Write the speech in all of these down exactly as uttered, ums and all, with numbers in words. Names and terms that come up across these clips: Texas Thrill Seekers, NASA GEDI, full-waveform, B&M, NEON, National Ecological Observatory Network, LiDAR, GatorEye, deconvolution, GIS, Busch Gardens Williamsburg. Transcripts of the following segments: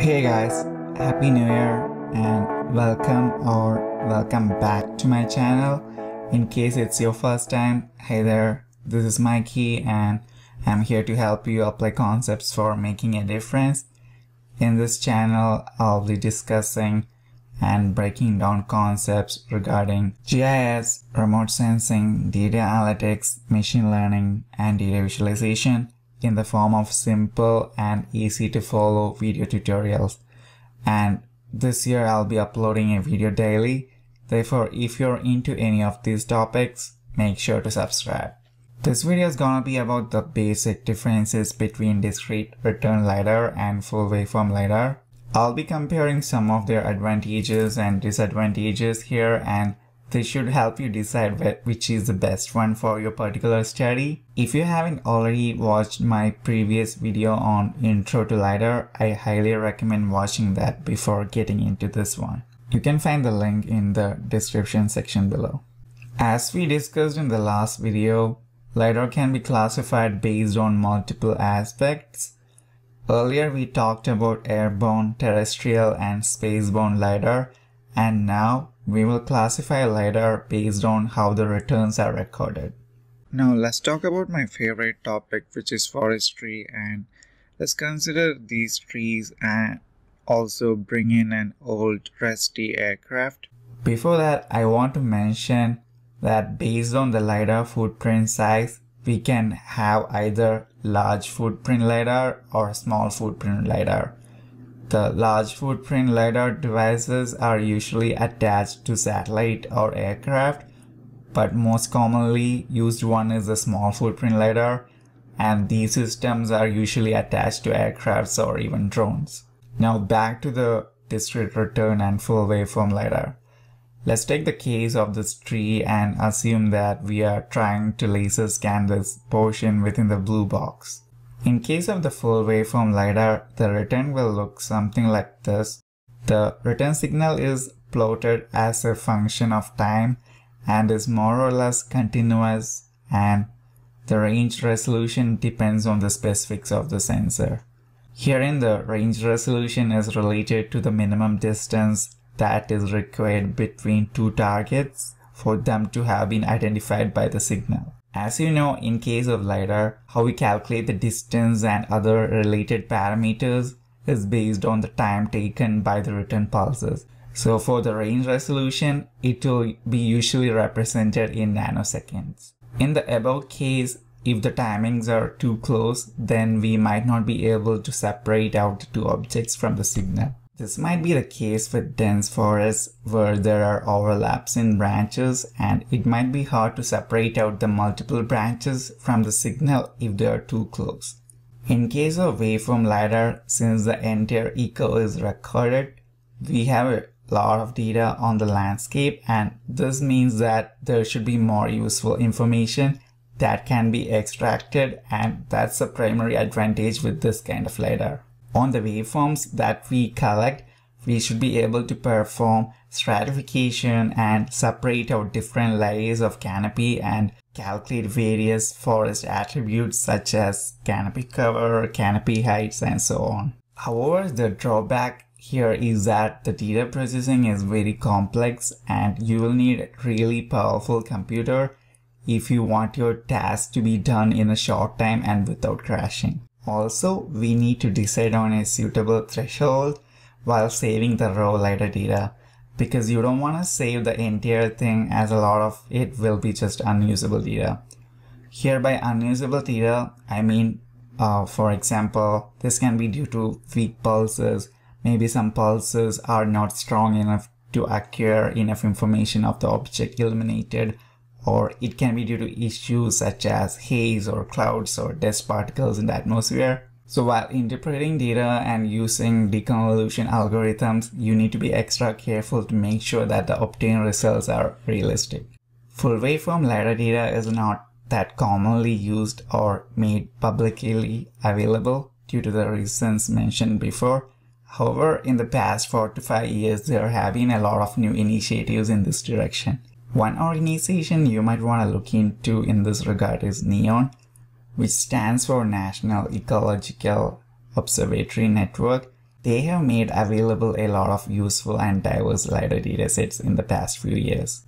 Hey guys, happy new year and welcome or welcome back to my channel. In case it's your first time, hey there, this is Mikey and I'm here to help you apply concepts for making a difference. In this channel, I'll be discussing and breaking down concepts regarding G I S, remote sensing, data analytics, machine learning, and data visualization in the form of simple and easy to follow video tutorials. And this year I'll be uploading a video daily. Therefore, if you're into any of these topics, make sure to subscribe. This video is gonna be about the basic differences between discrete return LiDAR and full waveform LiDAR. I'll be comparing some of their advantages and disadvantages here, and this should help you decide which is the best one for your particular study. If you haven't already watched my previous video on Intro to LiDAR, I highly recommend watching that before getting into this one. You can find the link in the description section below. As we discussed in the last video, LiDAR can be classified based on multiple aspects. Earlier we talked about airborne, terrestrial and spaceborne LiDAR, and now we will classify LiDAR based on how the returns are recorded. Now let's talk about my favorite topic, which is forestry, and let's consider these trees and also bring in an old rusty aircraft. Before that, I want to mention that based on the LiDAR footprint size, we can have either large footprint LiDAR or small footprint LiDAR. The large footprint LiDAR devices are usually attached to satellite or aircraft, but most commonly used one is the small footprint LiDAR, and these systems are usually attached to aircrafts or even drones. Now back to the discrete return and full waveform LiDAR. Let's take the case of this tree and assume that we are trying to laser scan this portion within the blue box. In case of the full waveform LiDAR, the return will look something like this. The return signal is plotted as a function of time and is more or less continuous, and the range resolution depends on the specifics of the sensor. Herein the range resolution is related to the minimum distance that is required between two targets for them to have been identified by the signal. As you know, in case of LiDAR, how we calculate the distance and other related parameters is based on the time taken by the return pulses. So for the range resolution, it will be usually represented in nanoseconds. In the above case, if the timings are too close, then we might not be able to separate out the two objects from the signal. This might be the case with dense forests where there are overlaps in branches, and it might be hard to separate out the multiple branches from the signal if they are too close. In case of waveform LiDAR, since the entire echo is recorded, we have a lot of data on the landscape, and this means that there should be more useful information that can be extracted, and that's the primary advantage with this kind of LiDAR. On the waveforms that we collect, we should be able to perform stratification and separate out different layers of canopy and calculate various forest attributes such as canopy cover, canopy heights, and so on. However, the drawback here is that the data processing is very complex and you will need a really powerful computer if you want your task to be done in a short time and without crashing. Also, we need to decide on a suitable threshold while saving the raw LiDAR data, because you don't want to save the entire thing as a lot of it will be just unusable data. Here by unusable data, I mean, uh, for example, this can be due to weak pulses. Maybe some pulses are not strong enough to acquire enough information of the object illuminated, or it can be due to issues such as haze or clouds or dust particles in the atmosphere. So while interpreting data and using deconvolution algorithms, you need to be extra careful to make sure that the obtained results are realistic. Full waveform LiDAR data is not that commonly used or made publicly available due to the reasons mentioned before. However, in the past four to five years, there have been a lot of new initiatives in this direction. One organization you might want to look into in this regard is NEON, which stands for National Ecological Observatory Network, They have made available a lot of useful and diverse LiDAR datasets in the past few years.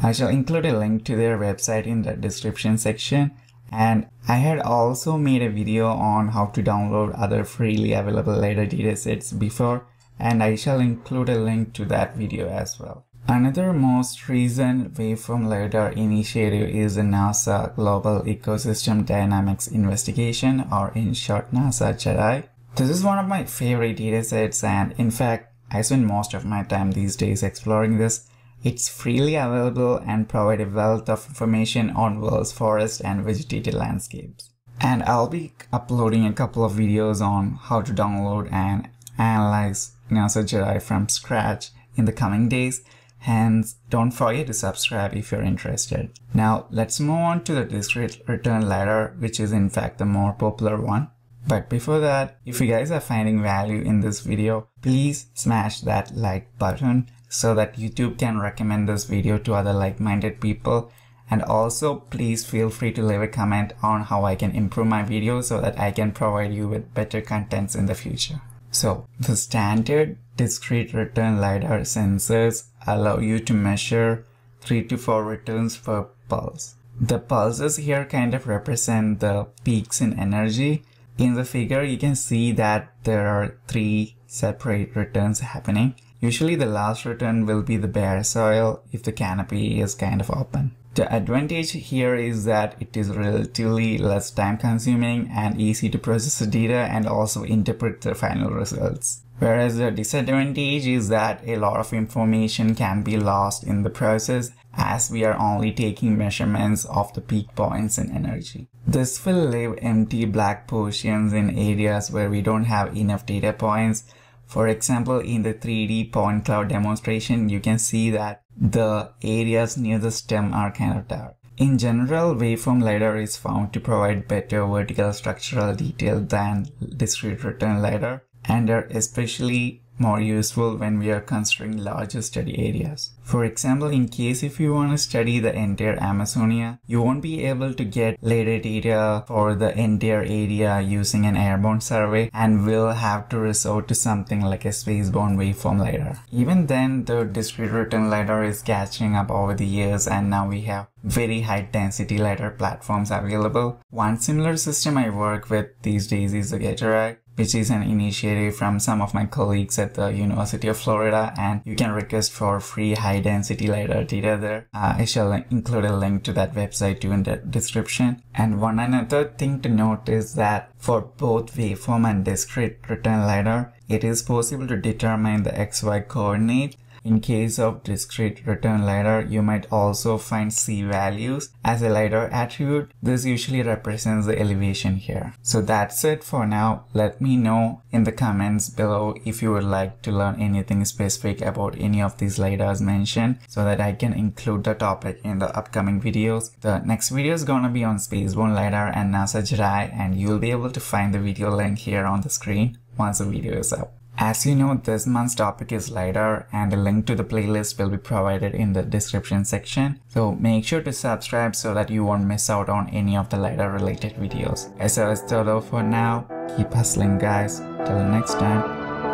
I shall include a link to their website in the description section, and I had also made a video on how to download other freely available LiDAR datasets before, and I shall include a link to that video as well. Another most recent Waveform LiDAR initiative is the NASA Global Ecosystem Dynamics Investigation, or in short NASA GEDI. This is one of my favorite datasets, and in fact, I spend most of my time these days exploring this. It's freely available and provides a wealth of information on world's forest and vegetated landscapes. And I'll be uploading a couple of videos on how to download and analyze NASA GEDI from scratch in the coming days. Hence, don't forget to subscribe if you're interested. Now, let's move on to the discrete return LiDAR, which is in fact the more popular one. But before that, if you guys are finding value in this video, please smash that like button so that YouTube can recommend this video to other like-minded people. And also, please feel free to leave a comment on how I can improve my video so that I can provide you with better contents in the future. So, the standard discrete return LiDAR sensors allow you to measure three to four returns per pulse. The pulses here kind of represent the peaks in energy. In the figure, you can see that there are three separate returns happening. Usually the last return will be the bare soil if the canopy is kind of open. The advantage here is that it is relatively less time consuming and easy to process the data and also interpret the final results. Whereas the disadvantage is that a lot of information can be lost in the process, as we are only taking measurements of the peak points and energy. This will leave empty black portions in areas where we don't have enough data points. For example, in the three D point cloud demonstration, you can see that the areas near the stem are kind of dark. In general, waveform LiDAR is found to provide better vertical structural detail than discrete return LiDAR, and are especially more useful when we are considering larger study areas. For example, in case if you want to study the entire Amazonia, you won't be able to get LiDAR data for the entire area using an airborne survey, and will have to resort to something like a spaceborne waveform LiDAR. Even then, the discrete return LiDAR is catching up over the years, and now we have very high density LiDAR platforms available. One similar system I work with these days is the GatorEye, which is an initiative from some of my colleagues at the University of Florida, and you can request for free high density LiDAR data there. Uh, I shall include a link to that website too in the description. And one another thing to note is that for both waveform and discrete return LiDAR, it is possible to determine the X Y coordinate. In case of discrete return LiDAR, you might also find C values as a LiDAR attribute. This usually represents the elevation here. So that's it for now. Let me know in the comments below if you would like to learn anything specific about any of these LiDARs mentioned, so that I can include the topic in the upcoming videos. The next video is gonna be on Spaceborne LiDAR and NASA GEDI, and you'll be able to find the video link here on the screen once the video is up. As you know, this month's topic is LiDAR, and a link to the playlist will be provided in the description section. So make sure to subscribe so that you won't miss out on any of the LiDAR related videos. Eso es todo for now. Keep hustling, guys. Till next time.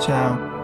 Ciao.